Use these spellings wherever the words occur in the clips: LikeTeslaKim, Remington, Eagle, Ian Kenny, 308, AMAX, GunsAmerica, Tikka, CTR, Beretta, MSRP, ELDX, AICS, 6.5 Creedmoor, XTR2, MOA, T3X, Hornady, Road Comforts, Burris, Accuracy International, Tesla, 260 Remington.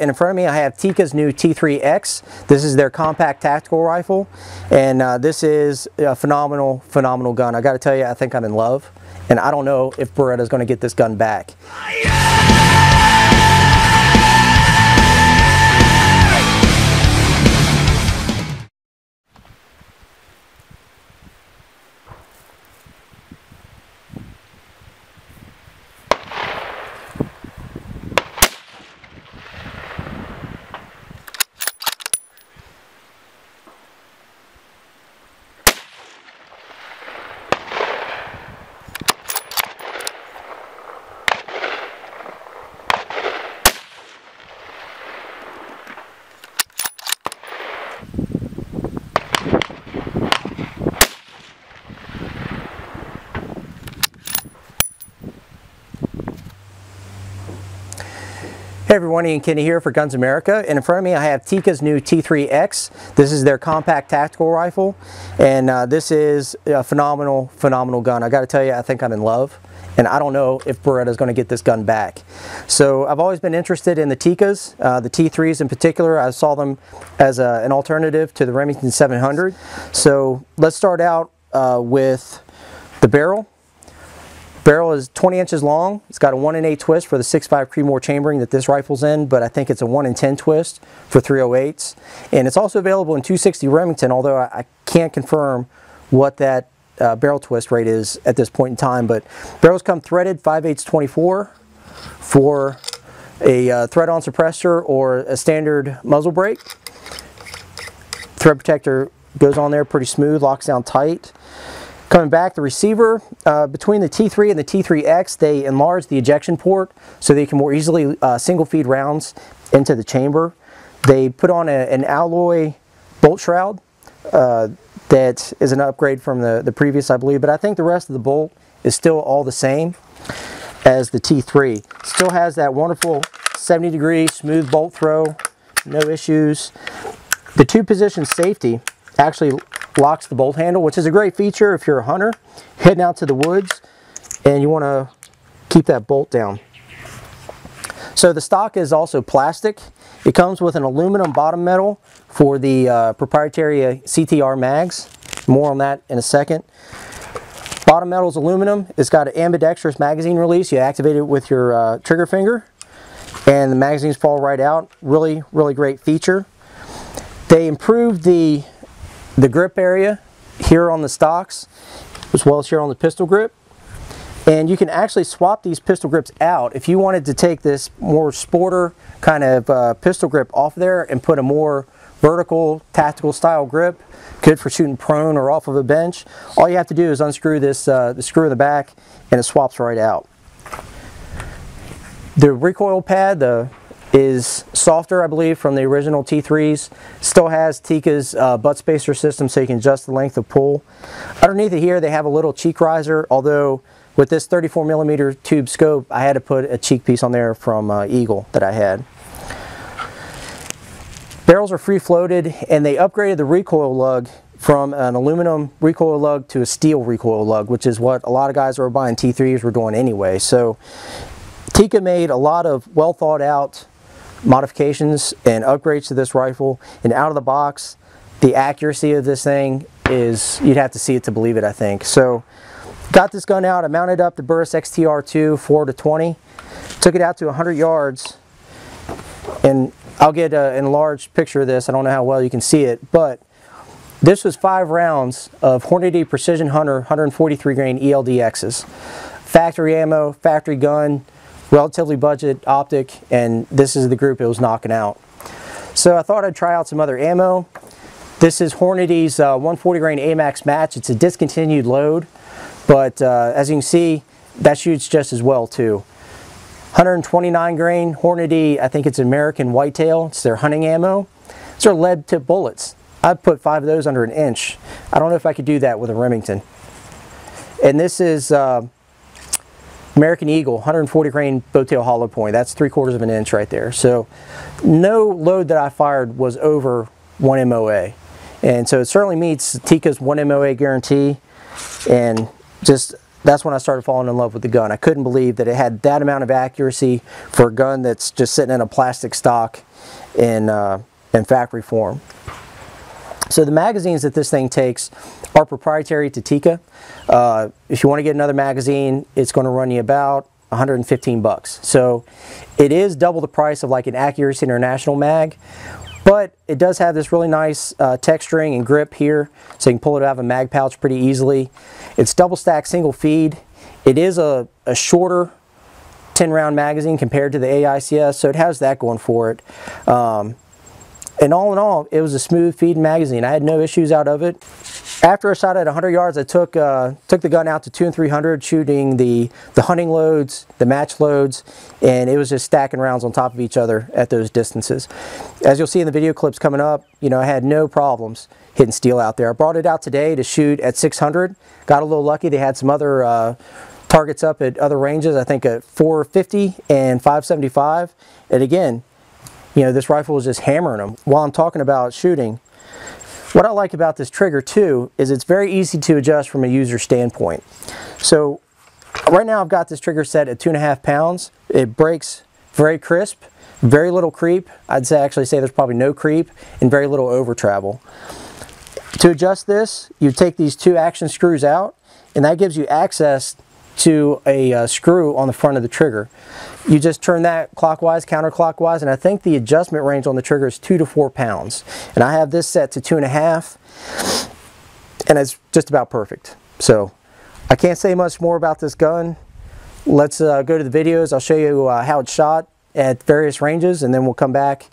And in front of me I have Tikka's new T3X. This is their compact tactical rifle, and this is a phenomenal gun. I gotta tell you, I think I'm in love, and I don't know if Beretta's gonna get this gun back. Hey everyone, Ian Kenny here for GunsAmerica, and in front of me I have Tikka's new T3X. This is their compact tactical rifle, and this is a phenomenal gun. I gotta tell you, I think I'm in love, and I don't know if Beretta's gonna get this gun back. So I've always been interested in the Tikkas, the T3s in particular. I saw them as an alternative to the Remington 700. So let's start out with the barrel. Barrel is 20 inches long. It's got a 1-in-8 twist for the 6.5 Creedmoor chambering that this rifle's in, but I think it's a 1-in-10 twist for 308s. And it's also available in 260 Remington, although I can't confirm what that barrel twist rate is at this point in time. But barrels come threaded 5/8-24 for a thread-on suppressor or a standard muzzle brake. Thread protector goes on there pretty smooth, locks down tight. Coming back, the receiver, between the T3 and the T3X, they enlarge the ejection port so they can more easily single feed rounds into the chamber. They put on an alloy bolt shroud that is an upgrade from the previous, I believe, but I think the rest of the bolt is still all the same as the T3. Still has that wonderful 70-degree smooth bolt throw, no issues. The two-position safety actually locks the bolt handle, which is a great feature if you're a hunter heading out to the woods and you want to keep that bolt down. So the stock is also plastic. It comes with an aluminum bottom metal for the proprietary CTR mags. More on that in a second. Bottom metal is aluminum. It's got an ambidextrous magazine release. You activate it with your trigger finger and the magazines fall right out. Really great feature. They improved the grip area here on the stocks, as well as here on the pistol grip. And you can actually swap these pistol grips out. If you wanted to take this more sporter kind of pistol grip off there and put a more vertical tactical style grip, good for shooting prone or off of a bench, all you have to do is unscrew this the screw in the back and it swaps right out. The recoil pad, is softer, I believe, from the original T3s. Still has Tikka's butt spacer system, so you can adjust the length of pull. Underneath it here, they have a little cheek riser, although with this 34mm tube scope, I had to put a cheek piece on there from Eagle that I had. Barrels are free-floated, and they upgraded the recoil lug from an aluminum recoil lug to a steel recoil lug, which is what a lot of guys who are buying T3s were doing anyway. So Tikka made a lot of well-thought-out modifications and upgrades to this rifle, and out of the box the accuracy of this thing is, you'd have to see it to believe it, I think. So got this gun out, I mounted up the Burris XTR2 4-20, took it out to 100 yards, and I'll get an enlarged picture of this. I don't know how well you can see it, but this was 5 rounds of Hornady Precision Hunter 143 grain ELDXs. Factory ammo, factory gun, relatively budget optic, and this is the group it was knocking out. So I thought I'd try out some other ammo. This is Hornady's 140 grain AMAX match. It's a discontinued load, but as you can see, that shoots just as well too. 129 grain Hornady, I think it's American Whitetail. It's their hunting ammo. These are lead tip bullets. I'd put 5 of those under an inch. I don't know if I could do that with a Remington. And this is American Eagle, 140 grain bowtail hollow point. That's 3/4 of an inch right there. So no load that I fired was over 1 MOA. And so it certainly meets Tikka's 1 MOA guarantee, and just that's when I started falling in love with the gun. I couldn't believe that it had that amount of accuracy for a gun that's just sitting in a plastic stock in factory form. So the magazines that this thing takes are proprietary to Tikka. If you want to get another magazine, it's going to run you about 115 bucks. So it is double the price of like an Accuracy International mag, but it does have this really nice texturing and grip here, so you can pull it out of a mag pouch pretty easily. It's double stack, single feed. It is a shorter 10 round magazine compared to the AICS, so it has that going for it. And all in all, it was a smooth feed magazine. I had no issues out of it. After I shot at 100 yards, I took the gun out to 200 and 300, shooting the hunting loads, the match loads, and it was just stacking rounds on top of each other at those distances. As you'll see in the video clips coming up, you know, I had no problems hitting steel out there. I brought it out today to shoot at 600. Got a little lucky. They had some other targets up at other ranges, I think at 450 and 575. And again, you know, this rifle is just hammering them. While I'm talking about shooting, what I like about this trigger too is it's very easy to adjust from a user standpoint. So right now I've got this trigger set at 2.5 pounds. It breaks very crisp, very little creep. I'd say, actually say there's probably no creep and very little over travel. To adjust this, you take these two action screws out, and that gives you access to a screw on the front of the trigger. You just turn that clockwise, counterclockwise, and I think the adjustment range on the trigger is 2 to 4 pounds. And I have this set to 2.5, and it's just about perfect. So I can't say much more about this gun. Let's go to the videos. I'll show you how it's shot at various ranges, and then we'll come back.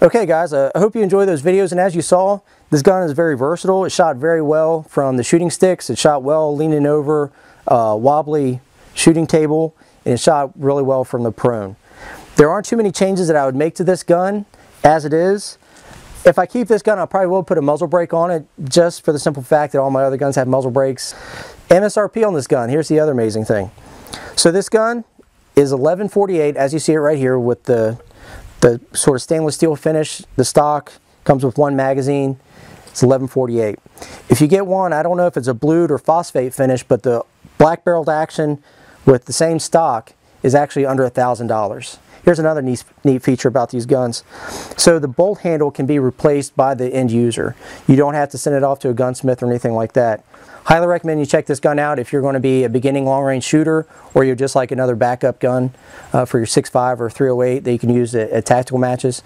Okay guys, I hope you enjoy those videos, and as you saw, this gun is very versatile. It shot very well from the shooting sticks, it shot well leaning over wobbly shooting table, and it shot really well from the prone. There aren't too many changes that I would make to this gun as it is. If I keep this gun, I probably will put a muzzle brake on it, just for the simple fact that all my other guns have muzzle brakes. MSRP on this gun, here's the other amazing thing. So this gun is $1148, as you see it right here, with the sort of stainless steel finish. The stock comes with one magazine. It's 1148. If you get one, I don't know if it's a blued or phosphate finish, but the black barreled action with the same stock is actually under $1,000. Here's another neat feature about these guns. So the bolt handle can be replaced by the end user. You don't have to send it off to a gunsmith or anything like that. Highly recommend you check this gun out if you're going to be a beginning long-range shooter, or you're just like another backup gun for your 6.5 or 308 that you can use at tactical matches.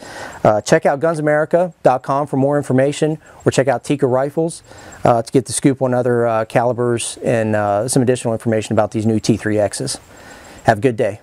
Check out GunsAmerica.com for more information, or check out Tikka Rifles to get the scoop on other calibers and some additional information about these new T3Xs. Have a good day.